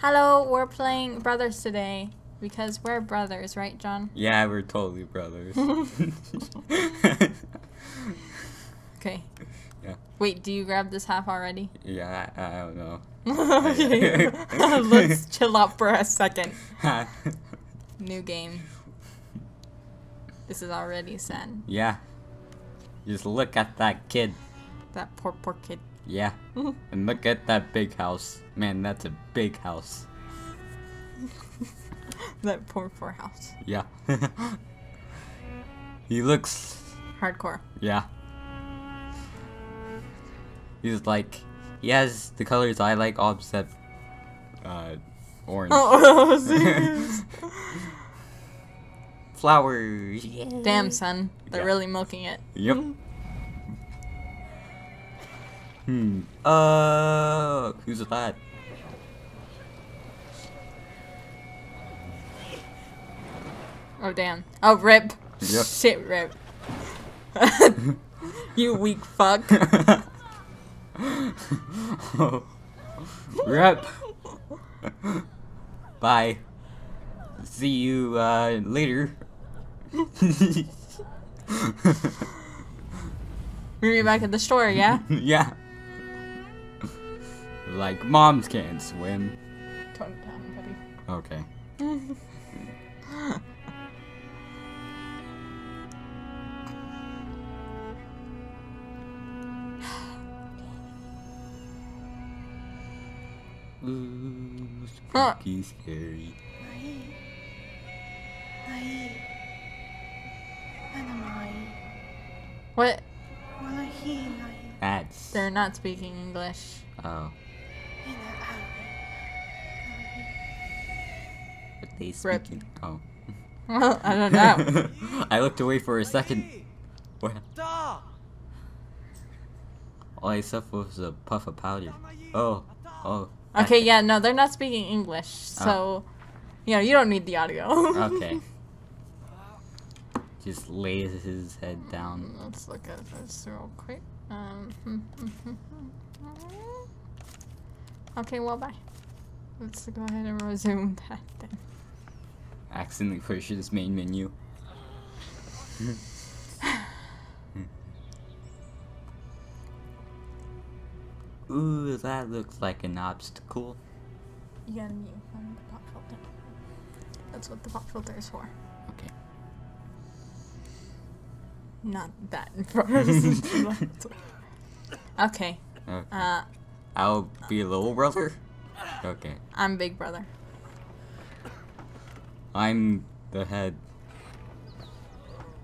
Hello, we're playing brothers today. Because we're brothers, right, John? Yeah, we're totally brothers. Okay. Yeah. Wait, do you grab this half already? Yeah, I don't know. Okay. Let's chill out for a second. New game. This is already sad. Yeah. Just look at that kid. That poor kid. Yeah. And look at that big house. Man, that's a big house. That poor house. Yeah. He looks... hardcore. Yeah. He's like... He has the colors I like, all except... orange. Oh, serious? Flowers. Yay. Damn, son. They're really milking it. Yep. Who's that? Oh, damn. Oh, rip. Yep. Shit, rip. You weak fuck. Oh. Rip. Bye. See you later. We'll be back at the store, yeah? Yeah. Like, moms can't swim. Tone it down, buddy. Okay. Ooh, spooky, scary. What? That's... They're not speaking English. Oh. But they speak. Oh. I don't know. I looked away for a second. What? All I saw was a puff of powder. Oh. Oh. Okay, yeah, no, they're not speaking English, so, you know, you don't need the audio. Okay. Just lays his head down. Let's look at this real quick. Okay, well, bye. Let's go ahead and resume that then. Accidentally pushed this main menu. Ooh, that looks like an obstacle. You gotta mute on the pop filter. That's what the pop filter is for. Okay. Not that in front of us. Okay. I'll be little brother? Okay. I'm big brother. I'm the head.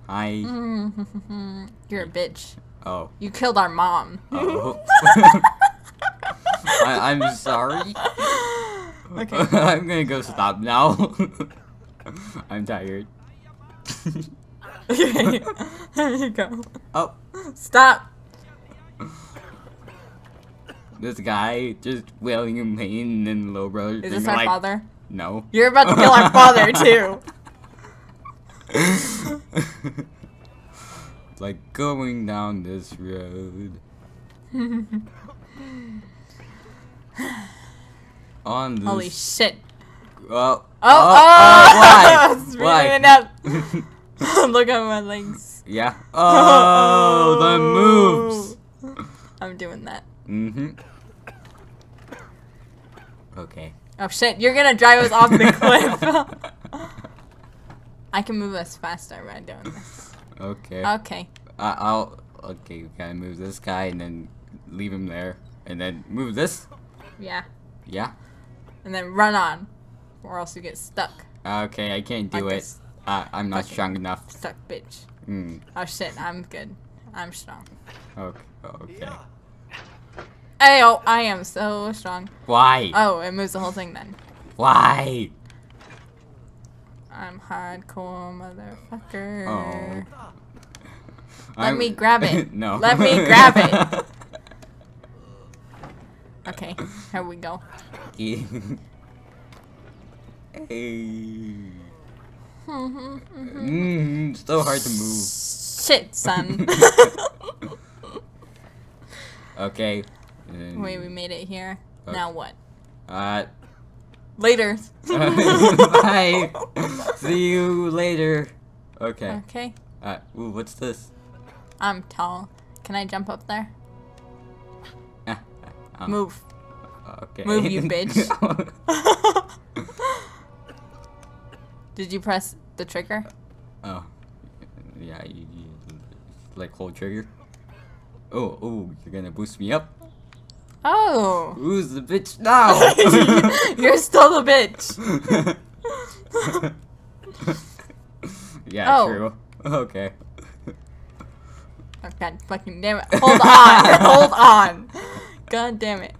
You're a bitch. Oh. You killed our mom. Oh. I'm sorry. Okay. I'm gonna go stop now. I'm tired. Okay. There you go. Oh. Stop. This guy just wailing and pain and little brother. Is this our father? No. You're about to kill our father too. Like going down this road. On this. Holy shit! Oh! Why? Look at my legs. Yeah. Oh, the moves. I'm doing that. Okay. Oh shit! You're gonna drive us off the cliff. I can move us faster by doing this. Okay. Okay. Okay, we gotta move this guy and then leave him there. And then move this. Yeah. Yeah. And then run on, or else you get stuck. Okay, I can't do it. I'm not strong enough. Stuck, bitch. Oh shit, I'm good. I'm strong. Okay. Okay. Ayo, I am so strong. Why? Oh, it moves the whole thing then. Why? I'm hardcore, motherfucker. Oh. Let me grab it. No. Let me grab it. Okay, here we go. Hey. So hard to move. Shit, son. Okay. Wait, we made it here. Okay. Now what? Later. Bye. See you later. Okay. Okay. Alright. Ooh, what's this? I'm tall. Can I jump up there? Move. Okay. Move, you bitch. Did you press the trigger? Oh. Yeah, you like hold trigger. Oh, oh, you're gonna boost me up? Oh. Who's the bitch now? You're still the bitch. Yeah, oh. True. Okay. Oh, God fucking damn it. Hold on. Hold on. God damn it.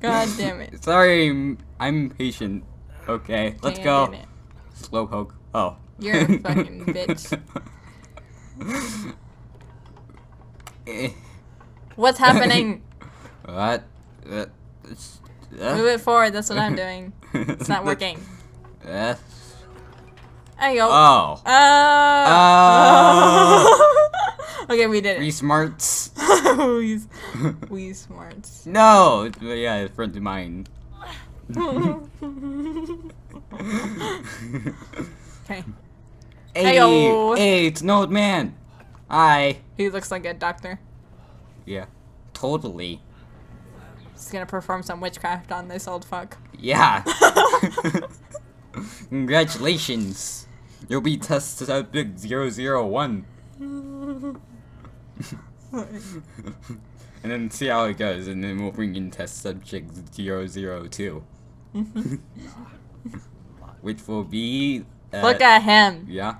God damn it. Sorry, I'm patient. Okay, damn, let's go. Slowpoke. Oh. You're a fucking bitch. What's happening? What? Move it forward, that's what I'm doing. It's not working. There you go. Oh. Okay, we did it. We smarts. We smarts. No! Yeah, it's friend of mine. Okay. Hey, -oh. Hey, it's an old man. Hi. He looks like a doctor. Yeah, totally. He's gonna perform some witchcraft on this old fuck. Yeah. Congratulations. You'll be tested out big 001. And then see how it goes, and then we'll bring in test subject 002. Which will be... Look at him. Yeah.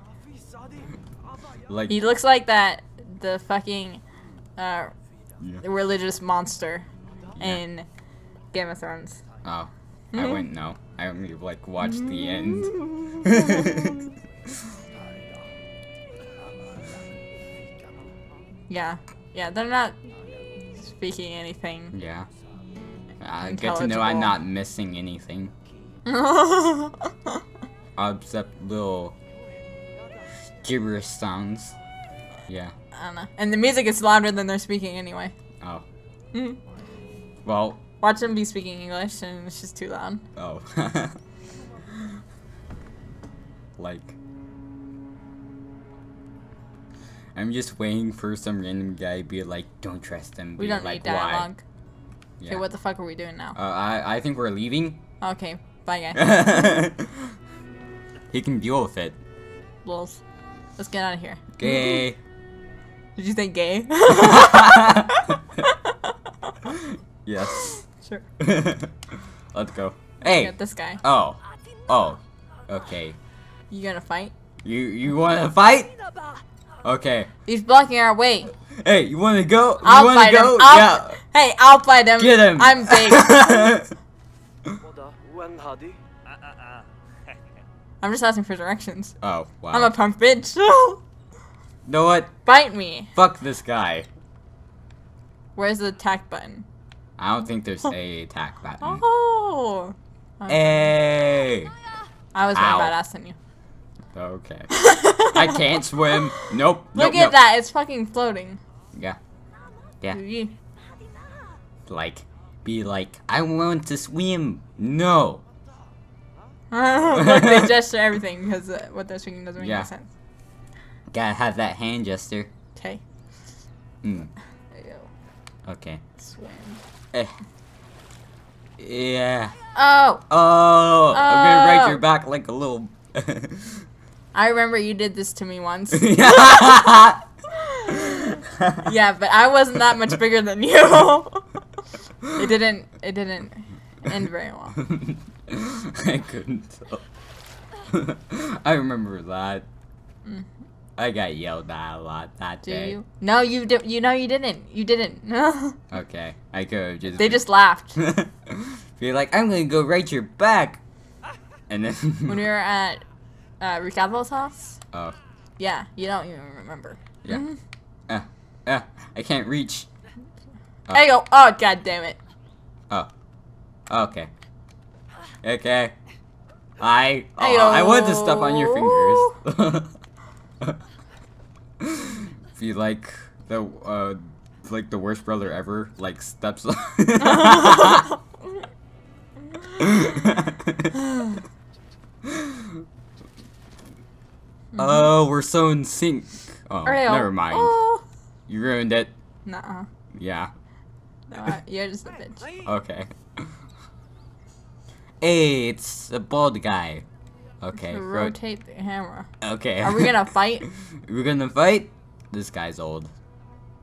Like, he looks like that, the fucking... the religious monster in Game of Thrones. Oh, I wouldn't know. I only like watched the end. Yeah, yeah, they're not speaking anything. Yeah, good to know I'm not missing anything. Except little gibberish sounds. Yeah. I don't know. And the music is louder than they're speaking anyway. Oh. Mm. Well. Watch them be speaking English and it's just too loud. Oh. Like. I'm just waiting for some random guy to be like, don't trust them. We don't like, need dialogue. Yeah. Okay, what the fuck are we doing now? I think we're leaving. Okay. Bye, guys. He can deal with it. Lulz. Let's get out of here. Gay. Okay. Did you say gay? Yes. Sure. Let's go. Hey. Get this guy. Oh. Oh. Okay. You gonna fight? You wanna fight? Okay. He's blocking our way. Hey, you wanna go? I'll fight him. Yeah. Hey, I'll fight him. Get him. I'm big. I'm just asking for directions. Oh, wow. I'm a punk bitch. Know what? Bite me. Fuck this guy. Where's the attack button? I don't think there's a attack button. Oh. Okay. Hey. I was more badass than you. Okay. I can't swim. Nope. Look at that. It's fucking floating. Yeah. Yeah. Like, be like, I want to swim. No. Look, they gesture everything because what they're swinging doesn't make any sense. Gotta have that hand gesture. Okay. Mm. There you go. Okay. Swim. Yeah. Oh. Oh. Oh. I'm gonna ride your back like a little. I remember you did this to me once. Yeah, but I wasn't that much bigger than you. It didn't. It didn't end very well. I couldn't tell. I remember that. Mm. I got yelled at a lot that day. Do you? No, you did. You know you didn't. You didn't. No. Okay, I could have just. They just laughed. You're like, I'm gonna go right your back, and then when we were at Ricardo's house. Oh. Yeah, you don't even remember. Yeah. Mm-hmm. I can't reach. Oh. There you go. Oh, god damn it. Oh. Okay. Okay. I want to step on your fingers. Be like the worst brother ever, like steps on Oh, we're so in sync. Oh, never mind. Oh. You ruined it. Nuh-uh. Yeah. No, you're just a bitch. Okay. Hey, it's a bald guy. Okay. Rotate the hammer. Okay. Are we gonna fight? We're gonna fight? This guy's old.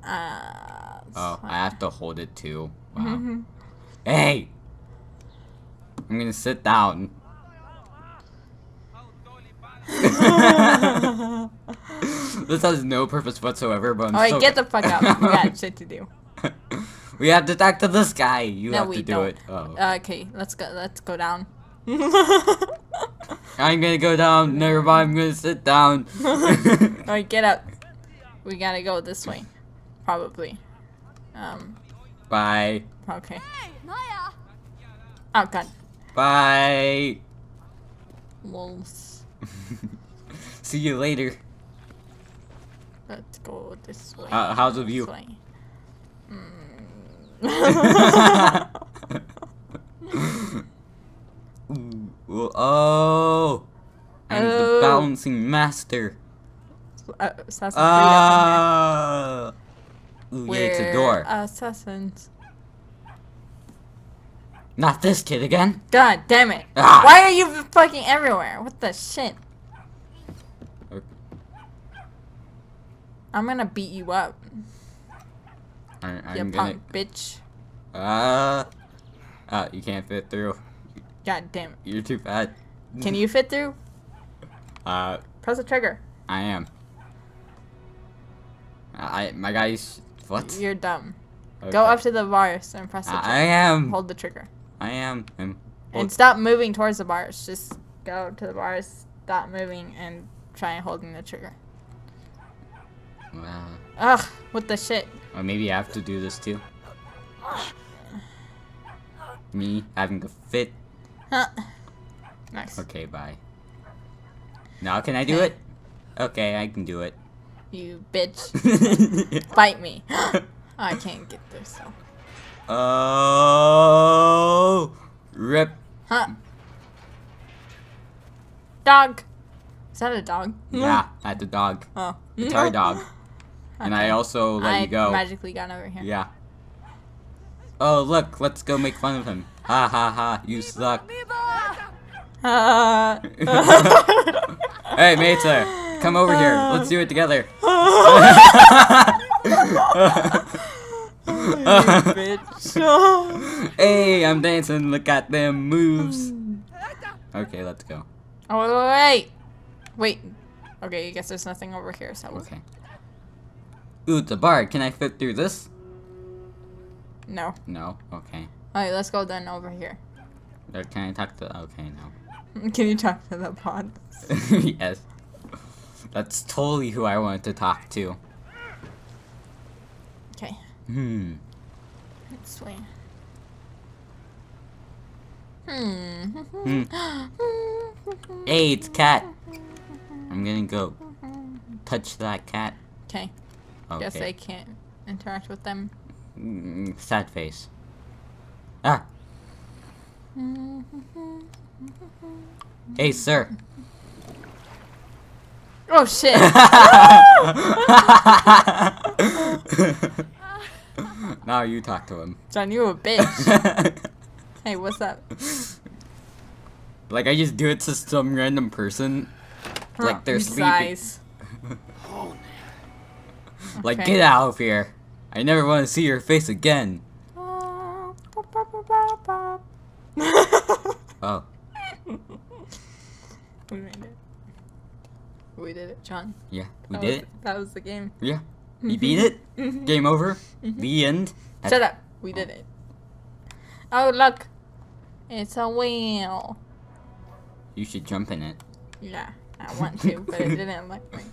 Oh, I have to hold it too. Wow. Mm-hmm. Hey! I'm gonna sit down. This has no purpose whatsoever, but I'm Alright, get the fuck up. We got shit to do. We have to talk to this guy. You have to do it. Oh. Okay, let's go down. I'm gonna go down. Never mind, I'm gonna sit down. Alright, get up. We gotta go this way. Probably. Bye. Okay. Oh god. Bye. Wolves. See you later. Let's go this way. How's the view? Oh, I'm the balancing master. Ah! Yeah, it's a door. Assassins. Not this kid again. God damn it! Ah. Why are you fucking everywhere? What the shit? I'm gonna beat you up. You punk bitch. You can't fit through. God damn it. You're too fat. Can you fit through? Press the trigger. I am. My guy's... What? You're dumb. Okay. Go up to the bars and press the trigger. I am. Hold the trigger. I am. And stop moving towards the bars. Just go to the bars, stop moving, and try holding the trigger. Wow. Ugh, what the shit? Or maybe I have to do this too. Me having a fit. Huh. Nice. Okay, bye. Now can I do it? Okay, I can do it. You bitch. Bite me. Oh, I can't get there, so. Oh. Rip. Huh. Dog. Is that a dog? Yeah, that's a dog. Oh. It's our dog. Okay. And I also let you go. I magically got over here. Yeah. Oh, look. Let's go make fun of him. Ha ha ha. You suck. Hey, Meta. Come over here. Let's do it together. Bitch. Hey, I'm dancing. Look at them moves. Okay, let's go. Oh, wait. Wait. Okay, I guess there's nothing over here, so... Okay. Ooh, the bar. Can I fit through this? No. No? Okay. Alright, let's go then over here. Can I talk to... Okay, no. Can you talk to the pod? Yes. That's totally who I wanted to talk to. Okay. This way. Hey, it's Cat. I'm gonna go touch that cat. Okay. Guess I can't interact with them. Sad face. Ah! Hey, sir! Oh, shit! Now you talk to him. John, you a bitch. Hey, what's up? Like, I just do it to some random person. Like they're sleeping. Like, okay. Get out of here. I never want to see your face again. Oh. We made it. We did it, John. Yeah, we did it. That was the game. Yeah. You beat it? Game over? The end? Shut up. We did it. Oh, look. It's a wheel. You should jump in it. Yeah. I want to, but it didn't like me.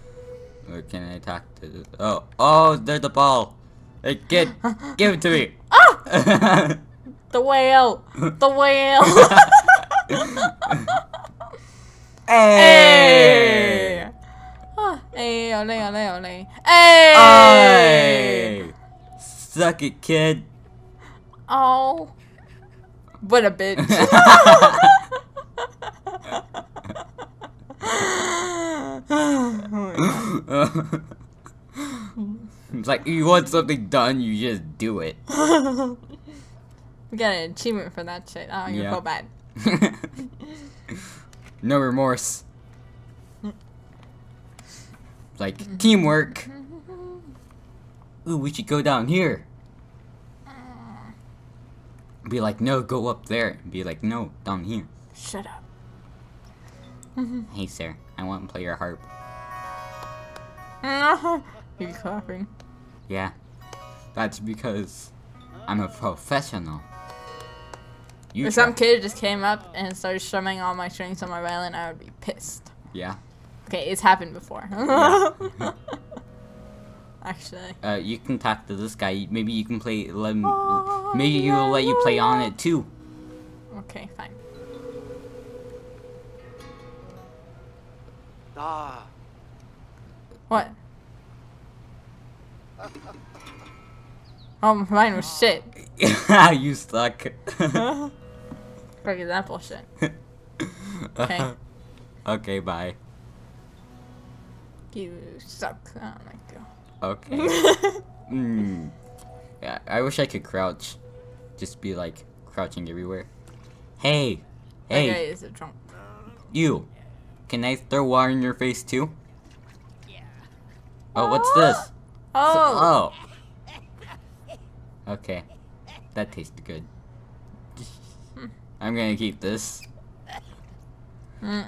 Or can I talk to this? Oh, oh, there's the ball. Hey, kid, give it to me. Ah! The whale. The whale. Hey! Hey, ole, ole, ole. Hey! Suck it, kid. Oh. What a bitch. Oh, It's like, you want something done, you just do it. We got an achievement for that shit. Oh, you're so bad. No remorse. Like, teamwork. Ooh, we should go down here. Be like, no, go up there. Be like, no, down here. Shut up. Hey, sir, I want to play your harp. You're coughing. Yeah, that's because I'm a professional. If some kid just came up and started strumming all my strings on my violin, I would be pissed. Yeah. Okay, it's happened before. Actually. You can talk to this guy. Maybe you can play. Maybe he will let you play on it too. Okay, fine. What? Oh, mine was shit. You suck. For example, shit. Okay. Okay, bye. You suck. Oh my god. Okay. Yeah, I wish I could crouch. Just be like crouching everywhere. Hey, hey. Okay, it's a drunk. You. Can I throw water in your face too? Yeah. Oh, what's this? Oh. Okay, that tasted good. I'm gonna keep this. Okay.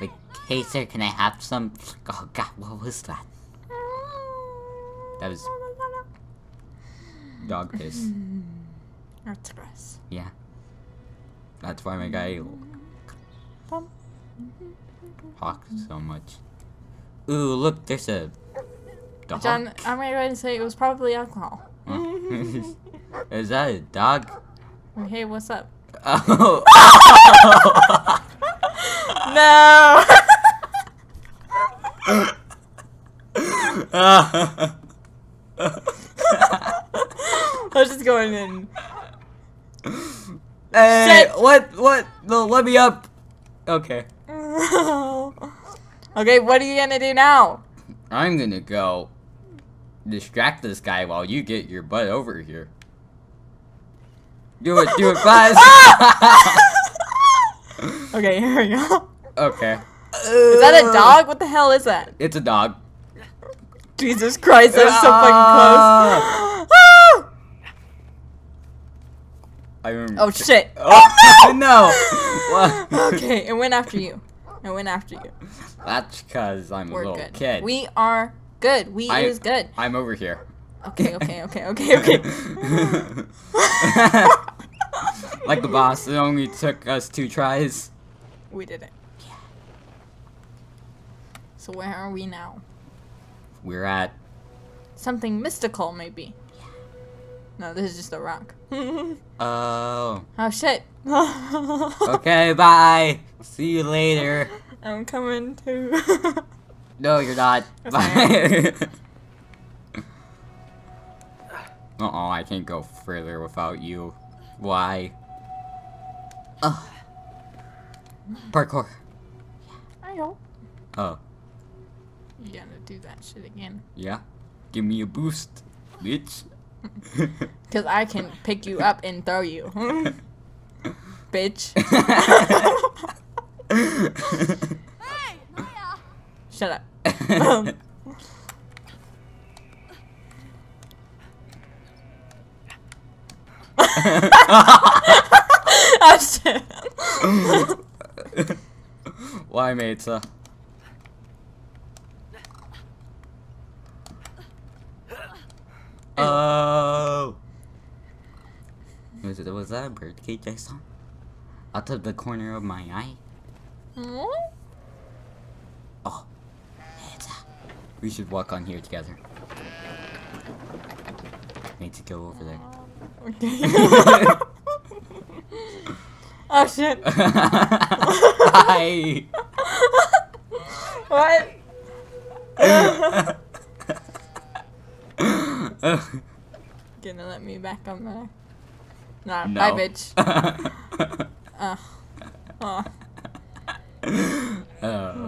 Like, hey sir, can I have some? Oh god, what was that? That was dog piss. That's gross. Yeah. That's why my guy hawks so much. Ooh, look, there's a dog. John, I'm gonna go ahead and say it was probably alcohol. Is that a dog? Hey, what's up? Oh. No. I was just going in. Hey, shit. What? No, let me up. Okay. Okay, what are you gonna do now? I'm gonna go distract this guy while you get your butt over here. Do it fast. Okay, here we go. Okay. Is that a dog? What the hell is that? It's a dog. Jesus Christ, that was so fucking close. Oh shit! Oh no! No! Okay, it went after you. It went after you. That's because I'm a little kid. We are good. We is good. I'm over here. Okay. Like the boss, it only took us 2 tries. We did it. Yeah. So where are we now? We're at something mystical, maybe. No, this is just a rock. Oh. Oh, shit. Okay, bye. See you later. I'm coming too. No, you're not. Bye. Uh-oh, I can't go further without you. Why? Ugh. Parkour. I know. Oh. You gotta do that shit again. Yeah. Give me a boost, bitch. Because I can pick you up and throw you. Bitch. Hey, shut up. Oh, shit. Why, Mesa? Oh! Was that a bird cage I saw? Out of the corner of my eye? Oh. We should walk on here together. Need to go over there. Okay. Oh shit! Hi! What? Gonna let me back on there. Nah, no. Bye, bitch. Oh.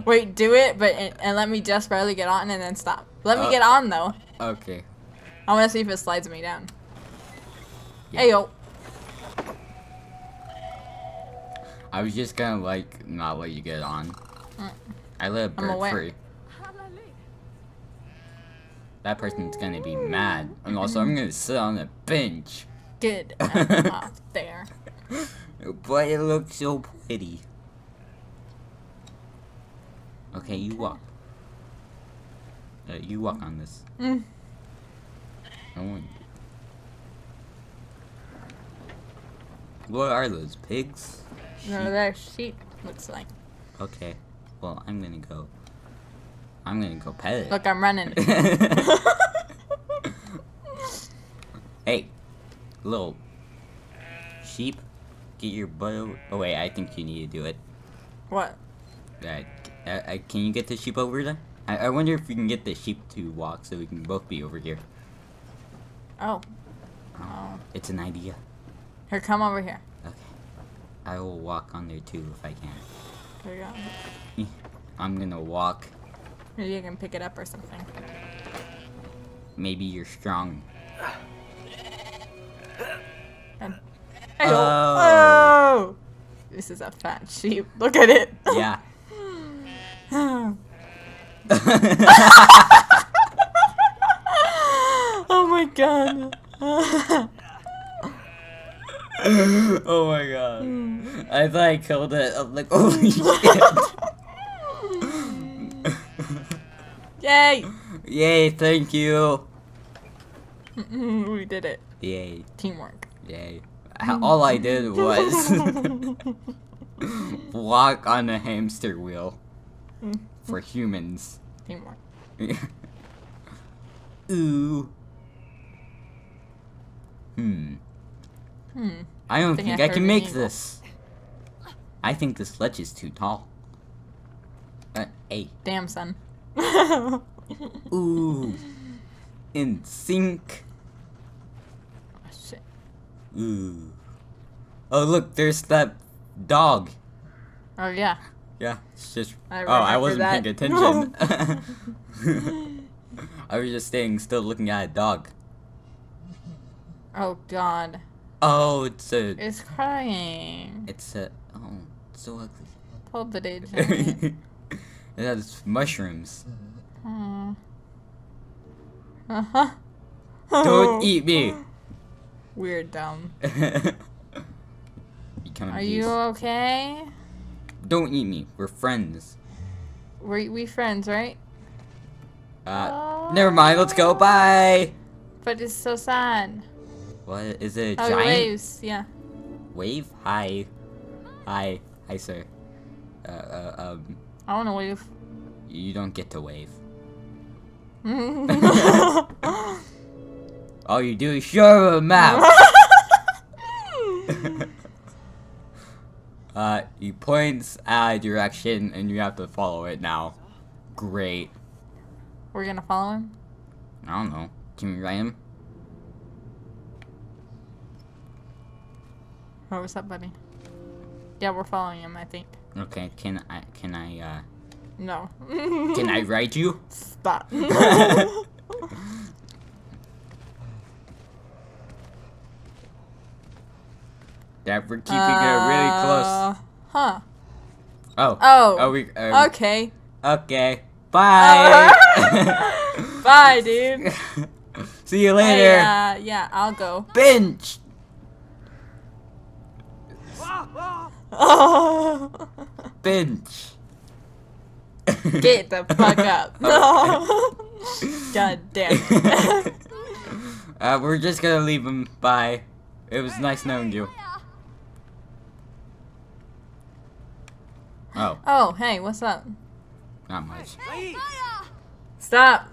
Wait, do it, but and let me just barely get on and then stop. Let me get on, though. Okay. I want to see if it slides me down. Yeah. Hey, yo. I was just gonna, like, not let you get on. I let a bird free. That person's gonna be mad. And also, I'm gonna sit on a bench. Get off there. But it looks so pretty. Okay, you walk. You walk on this. I want you. What are those, pigs? Sheep. No, they're sheep, looks like. Okay, well, I'm gonna go pet it. Look, I'm running. Hey, little sheep, get your butt over. Oh wait, I think you need to do it. What? Can you get the sheep over there? I wonder if we can get the sheep to walk so we can both be over here. Oh. It's an idea. Here, come over here. Okay. I will walk on there too if I can. There you go. I'm gonna walk. Maybe you can pick it up or something. Maybe you're strong. Oh. This is a fat sheep. Look at it. Yeah. Oh my god. Oh my god. I thought I killed it. I'm like, holy shit. Yay! Yay, thank you! We did it. Yay. Teamwork. Yay. All I did was walk on a hamster wheel for humans. Teamwork. Ooh. I don't think I can make this. I think this ledge is too tall. Hey. Damn, son. Ooh, in sync. Oh, shit. Ooh. Oh look, there's that dog. Oh yeah. Yeah, it's just. I wasn't paying attention. I was just staying still, looking at a dog. Oh god. Oh, it's a. It's crying. It's a. Oh, it's so ugly. Pull the date. It has mushrooms. Don't eat me. We're dumb. Are you okay? Don't eat me. We're friends. We friends, right? Never mind. Let's go. Bye. But it's so sad. What is it? A giant? Waves. Yeah. Wave. Hi. Hi. Hi, sir. I wanna wave. You don't get to wave. All you do is show a map. He points at a direction and you have to follow it now. Great. We're gonna follow him? I don't know. Can we write him? What was up, buddy? Yeah, we're following him, I think. Okay, can I no. Can I ride you? Stop. That we're keeping it really close. Huh. Oh. Oh. Are we, okay. Okay. Bye. Bye, dude. See you later. Hey, yeah, I'll go. Bench. Oh. Bench. Get the fuck up. No. God damn it. We're just gonna leave him. Bye. It was nice knowing you. Oh. Oh, hey, what's up? Not much. Stop.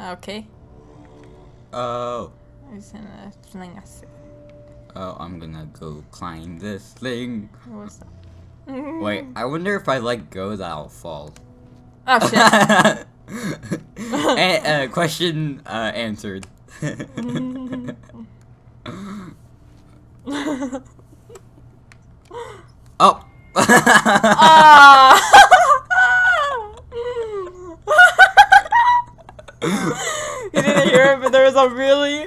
Okay. Oh. Oh, I'm gonna go climb this thing. What's up? Wait, I wonder if I like go, that'll fall. Oh shit! Question answered. Oh. You didn't hear it, but there was a really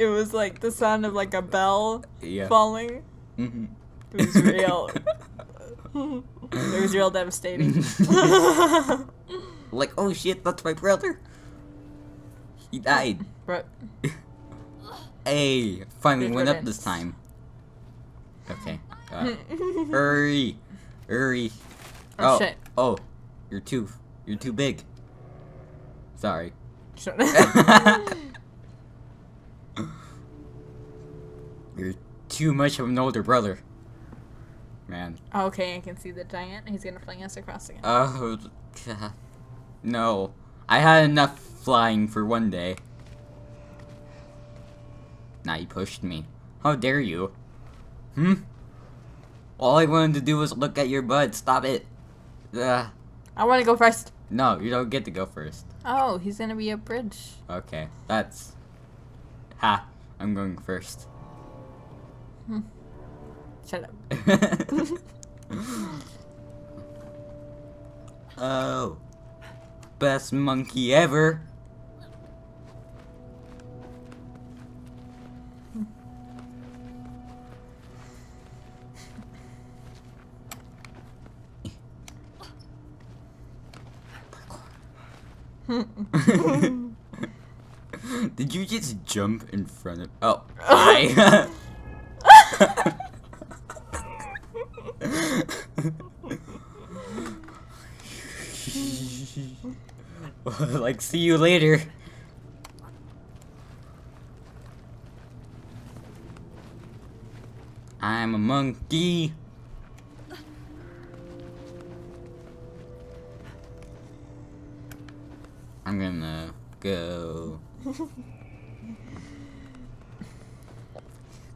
it was like the sound of like a bell falling. Mm-hmm. It was real. It was real devastating. Like, oh shit, that's my brother. He died. Right. Hey, finally went up this time. Okay. Hurry. Hurry. Oh shit. Oh, you're too big. Sorry. Sure. You're too much of an older brother. Man. Okay, I can see the giant. He's gonna fling us across again. Oh, God. No. I had enough flying for one day. Nah, you pushed me. How dare you? Hmm? All I wanted to do was look at your bud. Stop it. Ugh. I want to go first. No, you don't get to go first. Oh, he's gonna be a bridge. Okay, that's... Ha, I'm going first. Hmm. Shut up. Oh. Best monkey ever. Did you just jump in front of... Oh. I... Like, see you later. I'm a monkey. I'm gonna go.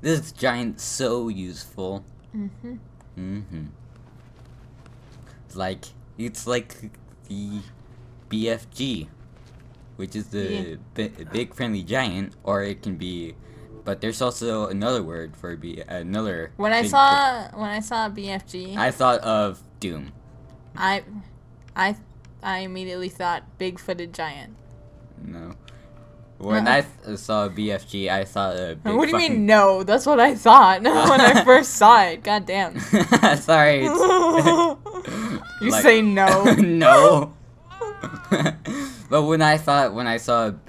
This giant's so useful. Mm-hmm. Mm-hmm. Like, it's like the BFG, which is the big friendly giant, or it can be, but there's also another word for another. When I saw BFG, I thought of Doom. I immediately thought big-footed giant. No. When I saw BFG, I thought a big. What do you mean? No, that's what I thought when I first saw it. God damn. Sorry. You like, say no. No. But when I saw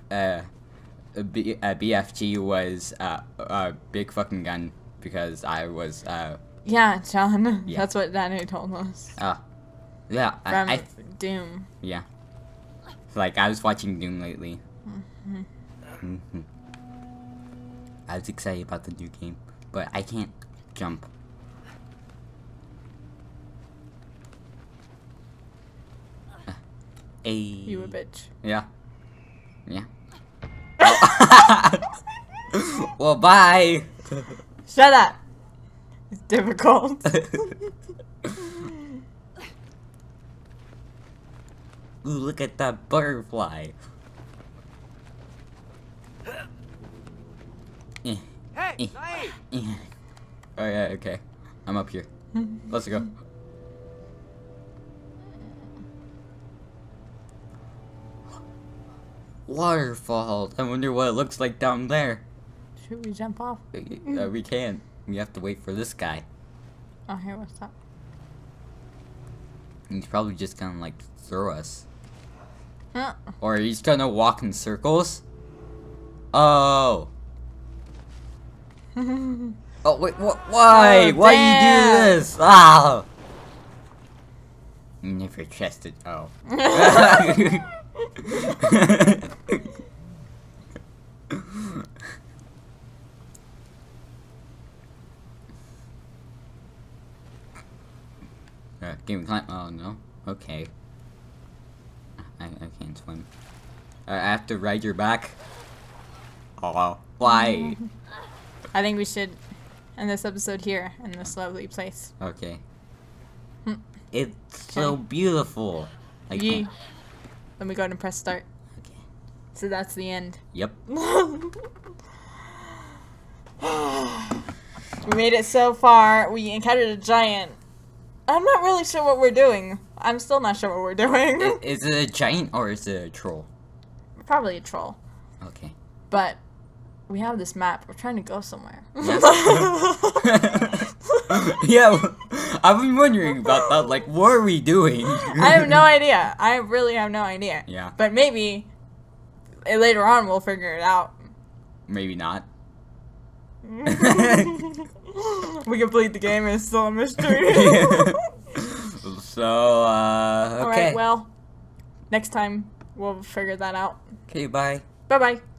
BFG was a big fucking gun, because I was. Yeah, John. Yeah. That's what Danny told us. Yeah. From Doom. Yeah. Like, I was watching Doom lately. Mm-hmm. Mm-hmm. I was excited about the new game, but I can't jump. You a bitch. Yeah. Yeah. Oh. Well, bye! Shut up! It's difficult. Ooh, look at that butterfly. Hey, oh yeah, okay. I'm up here. Let's go. Waterfall. I wonder what it looks like down there. Should we jump off? We can't. We have to wait for this guy. Oh, here, what's that? He's probably just gonna like throw us. Huh. Or he's gonna walk in circles. Oh. Oh wait, why? Oh, why damn. You do this? Ah! You never trusted. Oh. Game climb. Oh no. Okay. I can't swim. I have to ride your back. Oh, why? I think we should end this episode here, in this lovely place. Okay. It's so beautiful. Like, yeah. Let me go ahead and press start. Okay. So that's the end. Yep. We made it so far. We encountered a giant. I'm not really sure what we're doing. I'm still not sure what we're doing. Is it a giant or is it a troll? Probably a troll. Okay. But we have this map. We're trying to go somewhere. Yes. Yeah, I've been wondering about that. Like, what are we doing? I have no idea. I really have no idea. Yeah. But maybe later on we'll figure it out. Maybe not. We complete the game and it's still a mystery. Yeah. So, okay. Alright, well, next time we'll figure that out. Okay, bye. Bye-bye.